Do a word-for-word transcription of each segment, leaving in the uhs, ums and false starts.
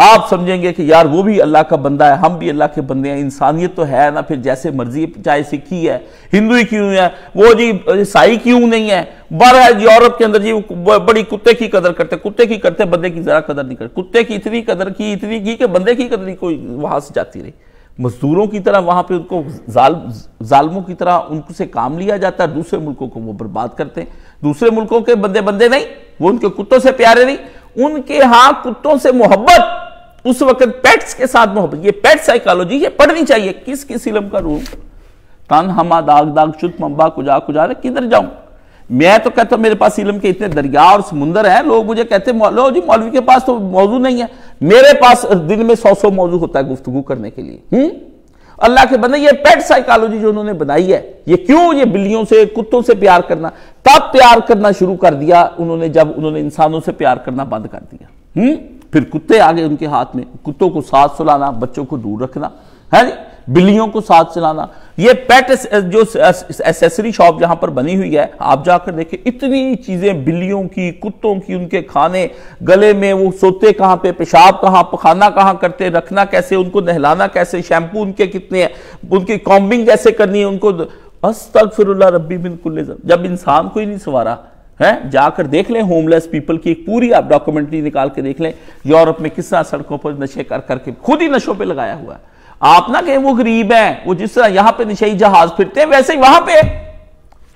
आप समझेंगे कि यार वो भी अल्लाह का बंदा है, हम भी अल्लाह के बंदे हैं, इंसानियत तो है ना, फिर जैसे मर्जी, चाहे सिखी है, हिंदू ही क्यों है, वो जी ईसाई क्यों नहीं है। बहरहाल यूरोप के अंदर जी बड़ी कुत्ते की कदर करते, कुत्ते की करते, बंदे की जरा कदर नहीं करते। कुत्ते की इतनी कदर की, इतनी की कि बंदे की कदर कोई वहां से जाती रही। मजदूरों की तरह वहां पे उनको जालिमों की तरह उनसे काम लिया जाता है, दूसरे मुल्कों को वो बर्बाद करते हैं। दूसरे मुल्कों के बंदे बंदे नहीं, वो उनके कुत्तों से प्यारे नहीं, उनके यहां कुत्तों से मोहब्बत, उस वक्त पेट्स के साथ मोहब्बत। ये पेट साइकोलॉजी ये पढ़नी चाहिए। किस किस इलम का रूप तान हमा दाग दाग चुत मम्बा कुजा कुजा किधर जाऊं मैं, तो कहता हूं मेरे पास इलम के इतने दरिया और समुंदर हैं। लोग मुझे कहते हैं लो जी मौलवी के पास तो मौजू नहीं है। मेरे पास दिन में सौ सौ मौजू होता है गुफ्तगू करने के लिए। हम्म अल्लाह के बंदे, ये पेट साइकोलॉजी जो उन्होंने बनाई है, ये क्यों, ये बिल्लियों से कुत्तों से प्यार करना तब प्यार करना शुरू कर दिया उन्होंने जब उन्होंने इंसानों से प्यार करना बंद कर दिया। हम्म फिर कुत्ते आ गए उनके हाथ में, कुत्तों को साथ सुलाना, बच्चों को दूर रखना है, बिल्लियों को साथ चलाना। ये पेट जो एसेसरी शॉप जहां पर बनी हुई है, आप जाकर देखें इतनी चीजें बिल्लियों की, कुत्तों की, उनके खाने, गले में वो सोते कहां पे, पेशाब कहां, पखाना कहां करते, रखना कैसे, उनको नहलाना कैसे, शैम्पू उनके कितने हैं, उनकी कॉम्बिंग कैसे करनी है उनको। अस्तगफिरुल्लाह रब्बी मिन कुल्लि ज़ंब। जब इंसान को ही नहीं सवारा है, जाकर देख लें होमलेस पीपल की एक पूरी आप डॉक्यूमेंट्री निकाल के देख लें, यूरोप में किस तरह सड़कों पर नशे कर करके खुद ही नशों पर लगाया हुआ है। आप ना कहें वो गरीब हैं, वो जिस तरह यहां पे नशेई जहाज फिरते हैं वैसे ही वहां पे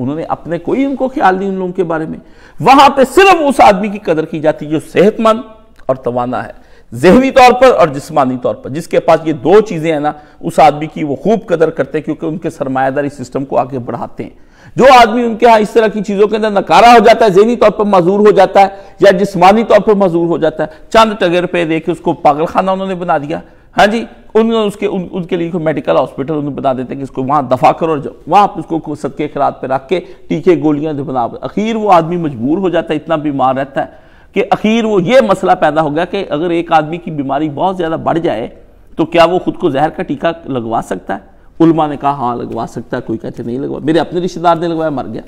उन्होंने अपने कोई उनको ख्याल नहीं उन लोगों के बारे में। वहां पे सिर्फ उस आदमी की कदर की जाती जो सेहतमंद और तवाना है, ज़हनी तौर पर और जिस्मानी तौर पर, जिसके पास ये दो चीजें हैं ना, उस आदमी की वो खूब कदर करते हैं क्योंकि उनके सरमायादारी सिस्टम को आगे बढ़ाते हैं। जो आदमी उनके यहाँ इस तरह की चीजों के अंदर नकारा हो जाता है, ज़हनी तौर पर मजबूर हो जाता है या जिस्मानी तौर पर मजबूर हो जाता है, चंद टके रुपए देके उसको पागलखाना उन्होंने बना दिया। हाँ जी, उन्होंने उसके उन, उनके लिए मेडिकल हॉस्पिटल उन्हें बता देते हैं कि इसको वहां दफा करो और वहां पर उसको सदके खरात पे रख के टीके गोलियां बना। आखिर वो आदमी मजबूर हो जाता है, इतना बीमार रहता है कि आखिर वो ये मसला पैदा हो गया कि अगर एक आदमी की बीमारी बहुत ज्यादा बढ़ जाए तो क्या वो खुद को जहर का टीका लगवा सकता है। उलमा ने कहा हाँ लगवा सकता है, कोई कहते नहीं लगवा। मेरे अपने रिश्तेदार ने लगवाया, मर गया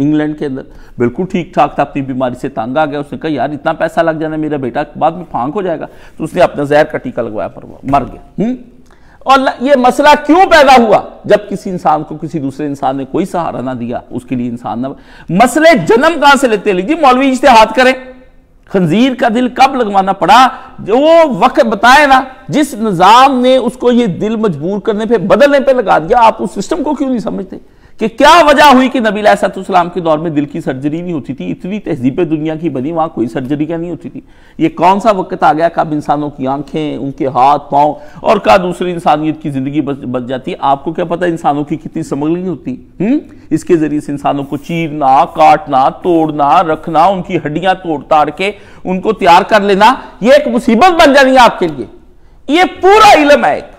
इंग्लैंड के अंदर, बिल्कुल ठीक ठाक था, अपनी बीमारी से तंग आ गया। उसने कहा यार इतना पैसा लग जाना, मेरा बेटा बाद में फांक हो जाएगा, तो उसने अपना जहर का टीका लगवाया पर मर गया। हुँ? और ये मसला क्यों पैदा हुआ? जब किसी इंसान को किसी दूसरे इंसान ने कोई सहारा ना दिया, उसके लिए इंसान ना। मसले जन्म कहां से लेते हैं? लीजिए मौलवी इज्तिहाद करें। खंजीर का दिल कब लगवाना पड़ा? जो वक्त बताए ना, जिस निजाम ने उसको ये दिल मजबूर करने पर, बदलने पर लगा दिया। आप उस सिस्टम को क्यों नहीं समझते कि क्या वजह हुई कि नबी अलैहिस्सलाम के दौर में दिल की सर्जरी नहीं होती थी? इतनी तहजीब दुनिया की बनी, वहां कोई सर्जरी क्या नहीं होती थी। ये कौन सा वक्त आ गया कब इंसानों की आंखें, उनके हाथ पांव और का दूसरी इंसानियत की जिंदगी बच, बच जाती है। आपको क्या पता इंसानों की कितनी स्मगलिंग होती। हम्म इसके जरिए से इंसानों को चीरना, काटना, तोड़ना, रखना, उनकी हड्डियां तोड़ ताड़ के उनको तैयार कर लेना, यह एक मुसीबत बन जानी है आपके लिए। ये पूरा इलम है, एक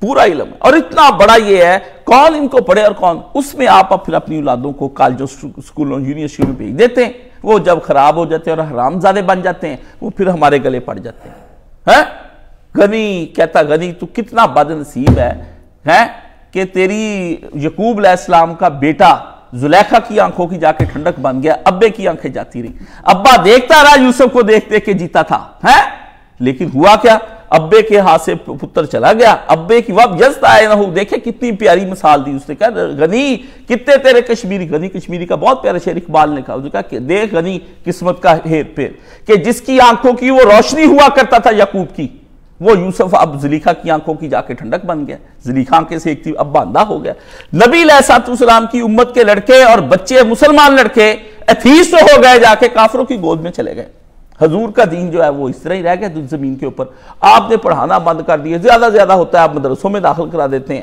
पूरा इलम है। और इतना बड़ा ये है, कौन इनको पढ़े और कौन। उसमें आप फिर अपनी औलादों को कॉलेजों, स्कूलों, यूनिवर्सिटियों में भेज देते हैं। वो जब खराब हो जाते हैं और हरामजादे बन जाते हैं, वो फिर हमारे गले पड़ जाते हैं। हैं गनी कहता, गनी तू कितना बदनसीब है, हैं कि तेरी यकूब अलैहिस्सलाम का बेटा जुलेखा की आंखों की जाके ठंडक बन गया, अब्बे की आंखें जाती रही। अब्बा देखता रहा यूसुफ को, देख देख के जीता था, है लेकिन हुआ क्या? अब्बे के हाथ से पुत्र चला गया। अब्बे की वब यस्त आए ना हो, देखे कितनी प्यारी मिसाल दी उसने। कहा गनी कितने तेरे कश्मीरी, गनी कश्मीरी का बहुत प्यारा शेर इकबाल ने कहा, उसने कहा देख गनी किस्मत का हेर फेर, कि जिसकी आंखों की वो रोशनी हुआ करता था याकूब की, वो यूसुफ अब जुलेखा की आंखों की जाके ठंडक बन गया। जुलेखा आंखें से एक थी, अब बांधा हो गया। नबी अलैहिस्सलाम की उम्मत के लड़के और बच्चे, मुसलमान लड़के एथीस्ट हो गए, जाके काफिरों की गोद में चले गए। हजूर का दीन जो है वो इस तरह ही रह गया जमीन के ऊपर। आपने पढ़ाना बंद कर दिया, ज्यादा ज्यादा होता है आप मदरसों में दाखिल करा देते हैं,